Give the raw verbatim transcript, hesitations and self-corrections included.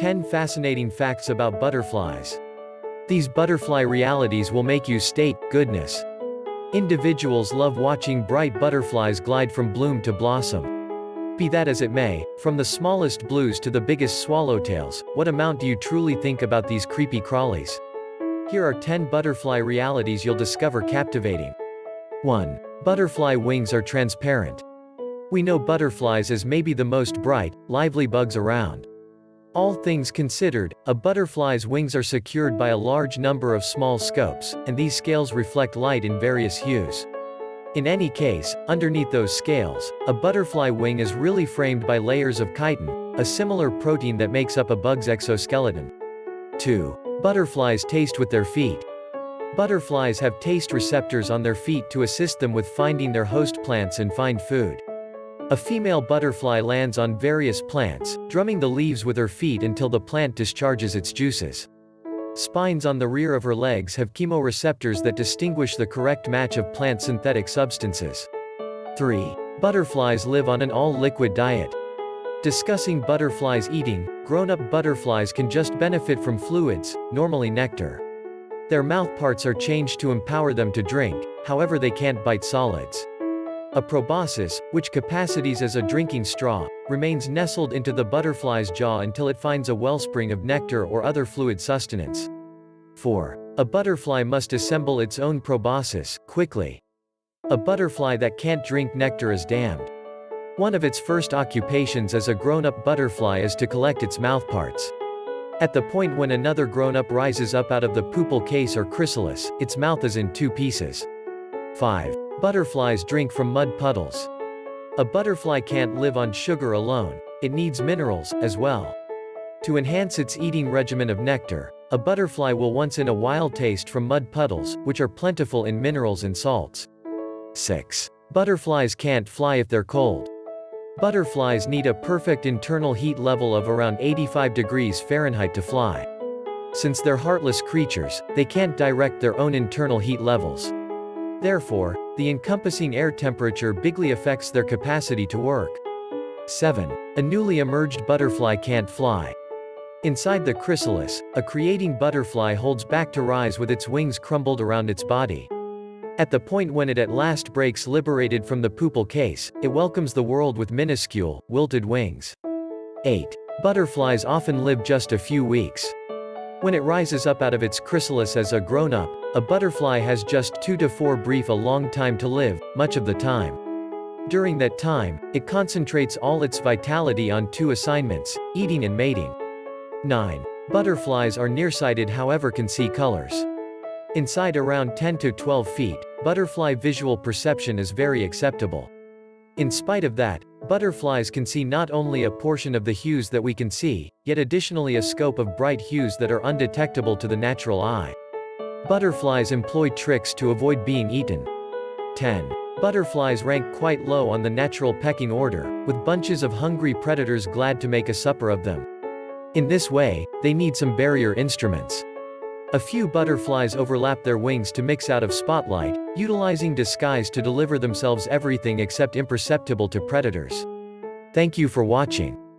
ten fascinating facts about butterflies. These butterfly realities will make you state, goodness. Individuals love watching bright butterflies glide from bloom to blossom. Be that as it may, from the smallest blues to the biggest swallowtails, what amount do you truly think about these creepy crawlies? Here are ten butterfly realities you'll discover captivating. one. Butterfly wings are transparent. We know butterflies as maybe the most bright, lively bugs around. All things considered, a butterfly's wings are secured by a large number of small scopes, and these scales reflect light in various hues. In any case, underneath those scales, a butterfly wing is really framed by layers of chitin, a similar protein that makes up a bug's exoskeleton. two. Butterflies taste with their feet. Butterflies have taste receptors on their feet to assist them with finding their host plants and find food. A female butterfly lands on various plants, drumming the leaves with her feet until the plant discharges its juices. Spines on the rear of her legs have chemoreceptors that distinguish the correct match of plant synthetic substances. three. Butterflies live on an all-liquid diet. Discussing butterflies eating, grown-up butterflies can just benefit from fluids, normally nectar. Their mouthparts are changed to empower them to drink, however they can't bite solids. A proboscis, which capacities as a drinking straw, remains nestled into the butterfly's jaw until it finds a wellspring of nectar or other fluid sustenance. four. A butterfly must assemble its own proboscis, quickly. A butterfly that can't drink nectar is damned. One of its first occupations as a grown-up butterfly is to collect its mouthparts. At the point when another grown-up rises up out of the pupal case or chrysalis, its mouth is in two pieces. five. Butterflies drink from mud puddles. A butterfly can't live on sugar alone, it needs minerals, as well. To enhance its eating regimen of nectar, a butterfly will once in a while taste from mud puddles, which are plentiful in minerals and salts. six. Butterflies can't fly if they're cold. Butterflies need a perfect internal heat level of around eighty-five degrees Fahrenheit to fly. Since they're heartless creatures, they can't direct their own internal heat levels. Therefore, the encompassing air temperature bigly affects their capacity to work. seven. A newly emerged butterfly can't fly. Inside the chrysalis, a creating butterfly holds back to rise with its wings crumbled around its body. At the point when it at last breaks liberated from the pupal case, it welcomes the world with minuscule, wilted wings. eight. Butterflies often live just a few weeks. When it rises up out of its chrysalis as a grown-up, a butterfly has just two to four brief a long time to live, much of the time. During that time, it concentrates all its vitality on two assignments, eating and mating. nine. Butterflies are nearsighted, however, can see colors. Inside around ten to twelve feet, butterfly visual perception is very acceptable. In spite of that, butterflies can see not only a portion of the hues that we can see, yet additionally a scope of bright hues that are undetectable to the natural eye. Butterflies employ tricks to avoid being eaten. ten. Butterflies rank quite low on the natural pecking order, with bunches of hungry predators glad to make a supper of them. In this way, they need some barrier instruments. A few butterflies overlap their wings to mix out of spotlight, utilizing disguise to deliver themselves everything except imperceptible to predators. Thank you for watching.